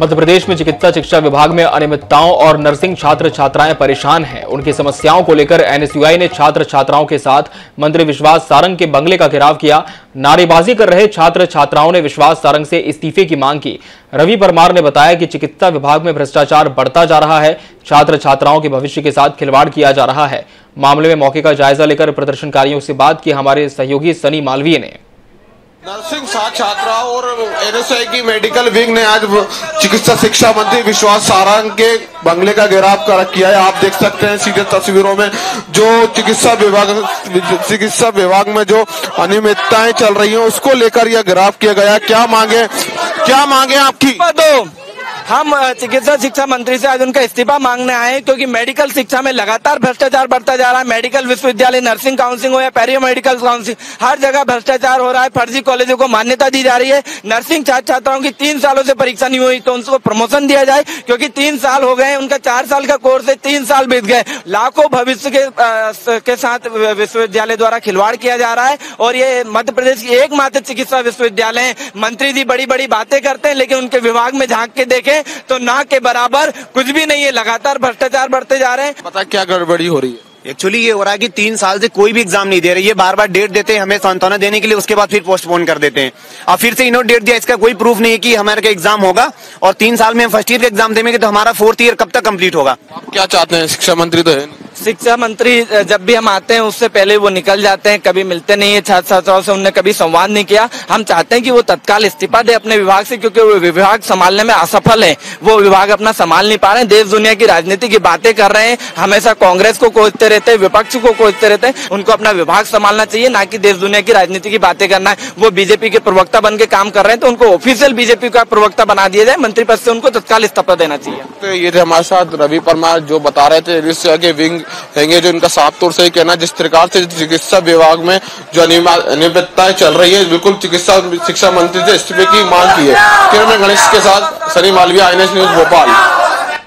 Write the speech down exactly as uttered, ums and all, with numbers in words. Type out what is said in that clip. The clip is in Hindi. मध्य प्रदेश में चिकित्सा शिक्षा विभाग में अनियमितताओं और नर्सिंग छात्र छात्राएं परेशान हैं। उनकी समस्याओं को लेकर एन एस यू आई ने छात्र छात्राओं के साथ मंत्री विश्वास सारंग के बंगले का घेराव किया। नारेबाजी कर रहे छात्र छात्राओं ने विश्वास सारंग से इस्तीफे की मांग की। रवि परमार ने बताया कि चिकित्सा विभाग में भ्रष्टाचार बढ़ता जा रहा है, छात्र छात्राओं के भविष्य के साथ खिलवाड़ किया जा रहा है। मामले में मौके का जायजा लेकर प्रदर्शनकारियों से बात की हमारे सहयोगी सनी मालवीय ने। नर्सिंग छात्रा और एन एस यू आई की मेडिकल विंग ने आज चिकित्सा शिक्षा मंत्री विश्वास सारंग के बंगले का घेराव कर किया है। आप देख सकते हैं सीधे तस्वीरों में जो चिकित्सा विभाग चिकित्सा विभाग में जो अनियमितताएं चल रही हैं उसको लेकर यह घेराव किया गया। क्या मांगे क्या मांगे आपकी? दो हम चिकित्सा शिक्षा मंत्री से आज उनका इस्तीफा मांगने आए हैं क्योंकि मेडिकल शिक्षा में लगातार भ्रष्टाचार बढ़ता जा रहा है। मेडिकल विश्वविद्यालय, नर्सिंग काउंसिलिंग हो या पैरियो मेडिकल काउंसिलिंग, हर जगह भ्रष्टाचार हो रहा है। फर्जी कॉलेजों को मान्यता दी जा रही है। नर्सिंग छात्र छात्राओं की तीन सालों से परीक्षा नहीं हुई तो उनको प्रमोशन दिया जाए क्योंकि तीन साल हो गए, उनका चार साल का कोर्स है, तीन साल बीत गए। लाखों भविष्य के, के साथ विश्वविद्यालय द्वारा खिलवाड़ किया जा रहा है और ये मध्य प्रदेश की एकमात्र चिकित्सा विश्वविद्यालय है। मंत्री जी बड़ी बड़ी बातें करते हैं लेकिन उनके विभाग में झांक के देखें तो ना के बराबर कुछ भी नहीं है। लगातार भ्रष्टाचार बढ़ते जा रहे हैं। पता क्या गड़बड़ी हो रही है? एक्चुअली ये हो रहा है कि तीन साल से कोई भी एग्जाम नहीं दे रही है। बार बार डेट देते हैं हमें सांत्वना देने के लिए, उसके बाद फिर पोस्टपोन कर देते हैं। अब फिर से इन्होंने डेट दिया, इसका कोई प्रूफ नहीं है कि हमारे का एग्जाम होगा। और तीन साल में हम फर्स्ट ईयर का एग्जाम देंगे तो हमारा फोर्थ ईयर कब तक कंप्लीट होगा? आप क्या चाहते हैं? शिक्षा मंत्री तो है, शिक्षा मंत्री जब भी हम आते हैं उससे पहले वो निकल जाते हैं, कभी मिलते नहीं है छात्र छात्राओं से, उनने कभी संवाद नहीं किया। हम चाहते हैं कि वो तत्काल इस्तीफा दे अपने विभाग से क्योंकि वो विभाग संभालने में असफल हैं। वो विभाग अपना संभाल नहीं पा रहे हैं। देश दुनिया की राजनीति की बातें कर रहे हैं, हमेशा कांग्रेस को कोसते रहते हैं, विपक्ष को कोसते रहते हैं। उनको अपना विभाग संभालना चाहिए, ना कि देश दुनिया की राजनीति की बातें करना है। वो बीजेपी के प्रवक्ता बन के काम कर रहे हैं तो उनको ऑफिशियल बीजेपी का प्रवक्ता बना दिया जाए। मंत्री पद से उनको तत्काल इस्तीफा देना चाहिए। तो ये थे हमारे साथ रवि परमार जो बता रहे थे एन एस यू आई के विंग रहेंगे, जो इनका साफ तौर से ही कहना जिस प्रकार से चिकित्सा विभाग में जो अनियमितताएं चल रही है, बिल्कुल चिकित्सा शिक्षा मंत्री से इस्तीफे की मांग की है। किरण गणेश के साथ Sunny Malviya, I N S news Bhopal.